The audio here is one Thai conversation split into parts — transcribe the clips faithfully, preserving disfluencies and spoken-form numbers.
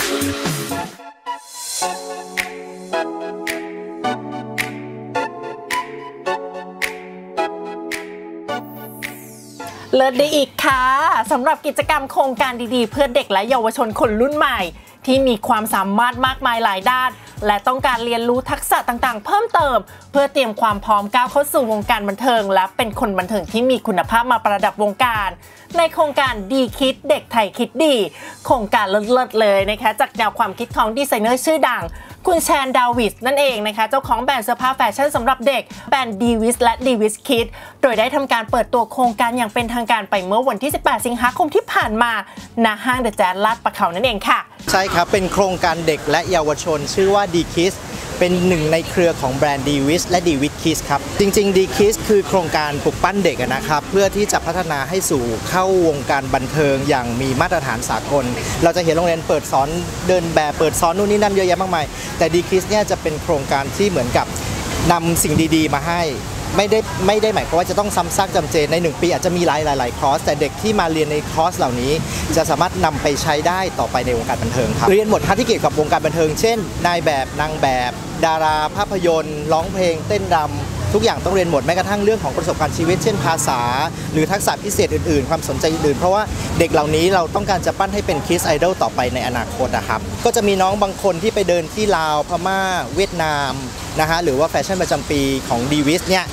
เลิศได้อีกค่ะสำหรับกิจกรรมโครงการดีๆเพื่อเด็กและเยาวชนคนรุ่นใหม่ที่มีความสามารถมากมายหลายด้านและต้องการเรียนรู้ทักษะต่างๆเพิ่มเติมเพื่อเตรียมความพร้อมก้าวเข้าสู่วงการบันเทิงและเป็นคนบันเทิงที่มีคุณภาพมาประดับวงการในโครงการ dKids เด็กไทยคิดดีโครงการเลิศๆเลยนะคะจากแนวความคิดของดีไซเนอร์ชื่อดังคุณแชน ดาวิสนั่นเองนะคะเจ้าของแบรนด์เสื้อผ้าแฟชั่นสำหรับเด็กแบรนด์ d-vis และ d-vis Kids โดยได้ทำการเปิดตัวโครงการอย่างเป็นทางการไปเมื่อวันที่สิบแปดสิงหาคมที่ผ่านมาณห้างเดอะแจ๊สลาดปะเขานั่นเองค่ะใช่ครับเป็นโครงการเด็กและเยาวชนชื่อว่า dKids เป็นหนึ่งในเครือของแบรนด์ d-vis และ d-vis Kids ครับจริงๆ dKids คือโครงการปลุกปั้นเด็กนะครับเพื่อที่จะพัฒนาให้สู่เข้าวงการบันเทิงอย่างมีมาตรฐานสากลเราจะเห็นโรงเรียนเปิดสอนเดินแบบเปิดสอนนู่นนี่นั่นเยอะแยะมากมายแต่ dKids เนี่ยจะเป็นโครงการที่เหมือนกับนำสิ่งดีๆมาให้ไม่ได้ไม่ได้หมายความว่าจะต้องซ้ำซากจำเจในหนึ่งปีอาจจะมีหลายหลายหลายคอร์สแต่เด็กที่มาเรียนในคอร์สเหล่านี้จะสามารถนำไปใช้ได้ต่อไปในวงการบันเทิงครับเรียนหมดที่เกี่ยวกับวงการบันเทิงเช่นนายแบบนางแบบดาราภาพยนตร์ร้องเพลงเต้นรำทุกอย่างต้องเรียนหมดแม้กระทั่งเรื่องของประสบการณ์ชีวิตเช่นภาษาหรือทักษะพิเศษอื่นๆความสนใจอื่นเพราะว่าเด็กเหล่านี้เราต้องการจะปั้นให้เป็นคิดไอดอลต่อไปในอนาคตนะครับก็จะมีน้องบางคนที่ไปเดินที่ลาวพม่าเวียดนามนะฮะหรือว่าแฟชั่นประจำปีของ d-vis เนี่ย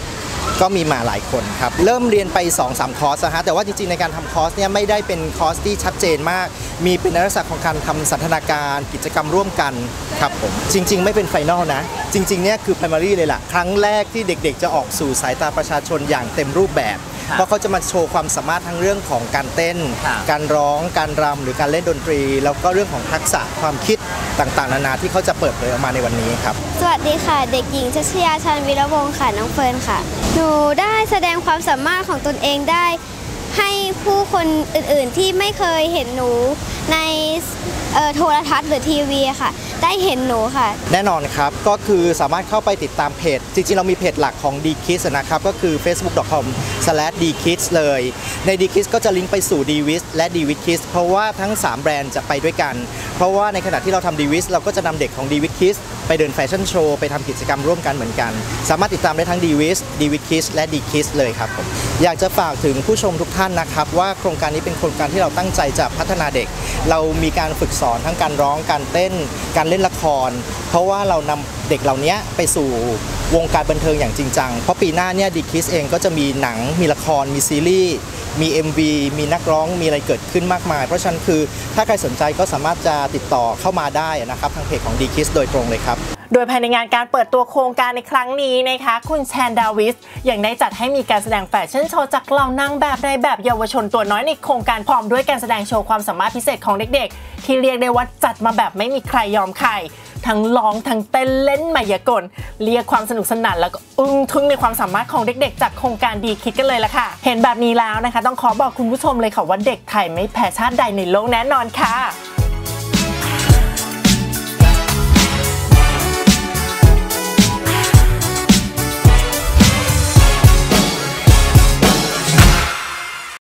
ก็มีมาหลายคนครับเริ่มเรียนไป สองสาม คอร์สนะฮะแต่ว่าจริงๆในการทำคอร์สเนี่ยไม่ได้เป็นคอร์สที่ชัดเจนมากมีเป็นลักษณะของการทำสันทนาการกิจกรรมร่วมกันครับผมจริงๆไม่เป็นไฟนอลนะจริงๆเนี่ยคือ primary เลยล่ะครั้งแรกที่เด็กๆจะออกสู่สายตาประชาชนอย่างเต็มรูปแบบเพราะเขาจะมาโชว์ความสามารถทั้งเรื่องของการเต้นการร้องการรำหรือการเล่นดนตรีแล้วก็เรื่องของทักษะความคิดต่างๆนานาที่เขาจะเปิดเผยออกมาในวันนี้ครับสวัสดีค่ะเด็กหญิงChatchaya Chanwirunwongค่ะน้องเฟิร์นค่ะหนูได้แสดงความสามารถของตนเองได้ให้ผู้คนอื่นๆที่ไม่เคยเห็นหนูในโทรทัศน์หรือทีวีค่ะได้เห็นหนูค่ะแน่นอนครับก็คือสามารถเข้าไปติดตามเพจจริงๆเรามีเพจหลักของ dKids นะครับก็คือ เฟซบุ๊ก ดอท คอม สแลช ดคิดส์ เลยใน dKids ก็จะลิงก์ไปสู่ d-vis และ d-vis Kids เพราะว่าทั้งสามแบรนด์จะไปด้วยกันเพราะว่าในขณะที่เราทำ d-vis เราก็จะนำเด็กของ d-vis Kids ไปเดินแฟชั่นโชว์ไปทำกิจกรรมร่วมกันเหมือนกันสามารถติดตามได้ทั้ง d-vis d-vis Kids และ dKids เลยครับผมอยากจะฝากถึงผู้ชมทุกท่านนะครับว่าโครงการนี้เป็นโครงการที่เราตั้งใจจะพัฒนาเด็กเรามีการฝึกสอนทั้งการร้องการเต้นการเล่นละครเพราะว่าเรานำเด็กเหล่านี้ไปสู่วงการบันเทิงอย่างจริงจังเพราะปีหน้าเนี่ยdKidsเองก็จะมีหนังมีละครมีซีรีส์มี เอ็ม วี มีนักร้องมีอะไรเกิดขึ้นมากมายเพราะฉะนั้นคือถ้าใครสนใจก็สามารถจะติดต่อเข้ามาได้นะครับทางเพจของdKidsโดยตรงเลยครับโดยภายในงานการเปิดตัวโครงการในครั้งนี้นะคะคุณแชน ดาวิสยังได้จัดให้มีการแสดงแฟชั่นโชว์จากเหล่านางแบบในแบบเยาวชนตัวน้อยในโครงการพร้อมด้วยการแสดงโชว์ความสามารถพิเศษของเด็กๆที่เรียกได้ว่าจัดมาแบบไม่มีใครยอมใครทั้งร้องทั้งเต้นเล่นมายากลเรียกความสนุกสนานแล้วก็อึ้งทึ่งในความสามารถของเด็กๆจากโครงการdKidsกันเลยล่ะค่ะเห็นแบบนี้แล้วนะคะต้องขอบอกคุณผู้ชมเลยค่ะว่าเด็กไทยไม่แพ้ชาติใดในโลกแน่นอนค่ะ